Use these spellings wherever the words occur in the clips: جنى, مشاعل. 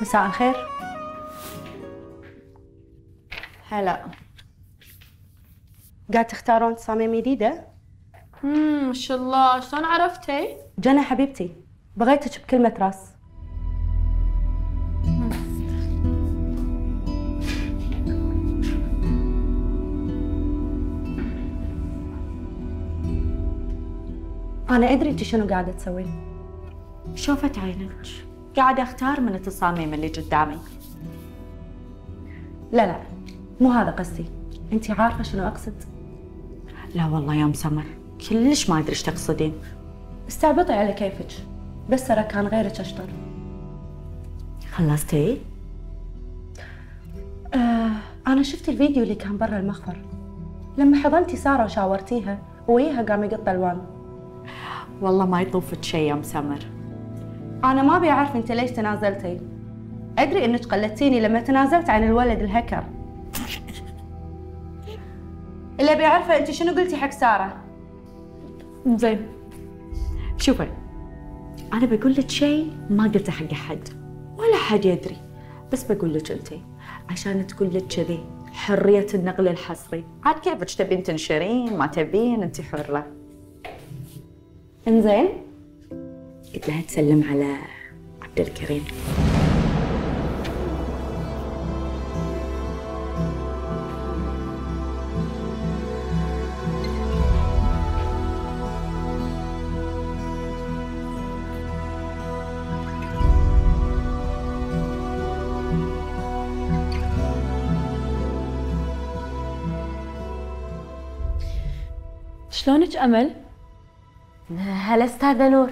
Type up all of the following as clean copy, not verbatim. مساء الخير. هلا قاعد تختارون تصاميم جديده؟ ما شاء الله، شلون عرفتي؟ جنى حبيبتي بغيتك بكلمه راس. أنا أدري أنت شنو قاعدة تسوين. شوفت عينك، قاعدة أختار من التصاميم اللي قدامي. لا لا، مو هذا قصدي، أنت عارفة شنو أقصد؟ لا والله يا أم سمر، كلش ما أدري إيش تقصدين. استعبطي على كيفك، بس ترى كان غيرك أشطر. خلصتي؟ أنا شفت الفيديو اللي كان برا المخفر، لما حضنتي سارة وشاورتيها وياها قام يقطع الوان. والله ما يطوفك شيء يا مسمر. أنا ما أبي أعرف أنت ليش تنازلتي. أدري إنك قلدتيني لما تنازلت عن الولد الهكر. اللي أبي أعرفه أنت شنو قلتي حق سارة؟ زين. شوفي، أنا بقول لك شيء ما قلته حق أحد، ولا أحد يدري، بس بقول لك أنت عشان تقول لك كذي حرية النقل الحصري، عاد كيفك تبين تنشرين ما تبين، أنت حرة. انزين؟ قلت لها تسلم على عبد الكريم. شلونك أمل؟ هلا استاذة نور.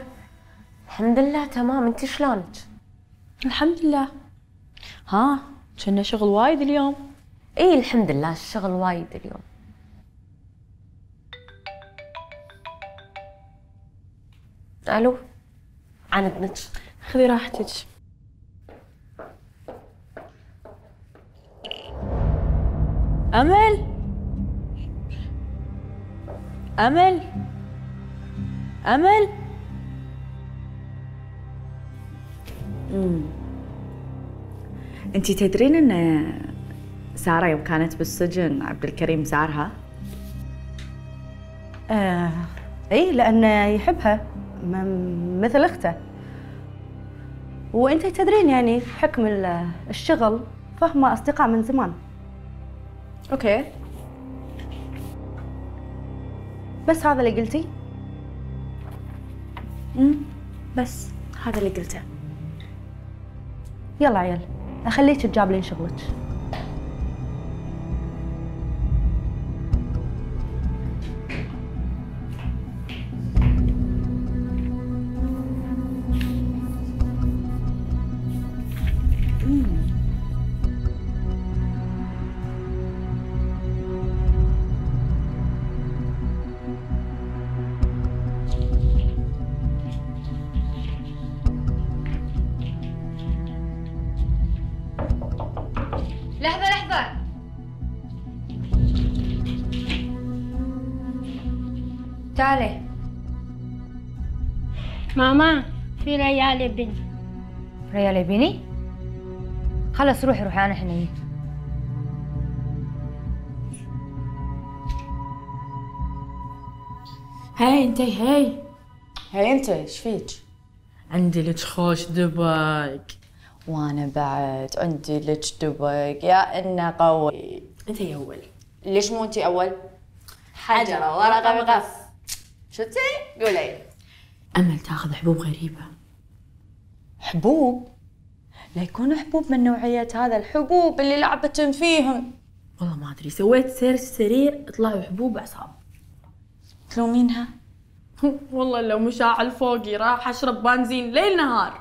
الحمد لله تمام، انت شلونك؟ الحمد لله. ها كنا شغل وايد اليوم. اي الحمد لله الشغل وايد اليوم. الو عن اذنك. خذي راحتك. امل امل أمل؟ أنتي تدرين أن سارة يوم كانت بالسجن عبد الكريم زارها؟ إيه، لأنه يحبها مثل أخته. وأنتي تدرين يعني بحكم الشغل فهما أصدقاء من زمان. أوكي. بس هذا اللي قلتي؟ بس هذا اللي قلته. يلا عيال اخليك تجابلين شغلك. تعالي ماما، في ريالي بني. ريالي بني؟ خلص روحي روحي، انا هنا. هاي انتي، هاي انتي، ايش فيك؟ عندي لك خوش دبق. وانا بعد عندي لك دبق، يا انه قوي. انتي اول. ليش مو انتي اول؟ حجره ورقه بقص. شفتي؟ قولي. أمل تاخذ حبوب غريبة. حبوب؟ لا يكون حبوب من نوعية هذا الحبوب اللي لعبتن فيهم. والله ما أدري، سويت سيرش سريع طلعوا حبوب أعصاب. تلومينها؟ والله لو مشاعل فوقي راح أشرب بنزين ليل نهار.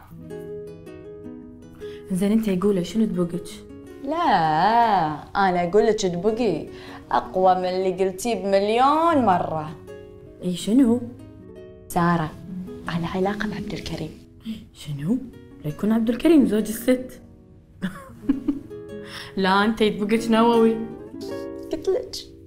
إنزين أنت قولي شنو دبقك؟ لا أنا أقول لك دبقي أقوى من اللي قلتيه بمليون مرة. اي شنو؟ سارة على علاقة مع عبد الكريم. شنو؟ ليكون عبد الكريم زوج الست. لا انت يدبقك نووي. قلت لك.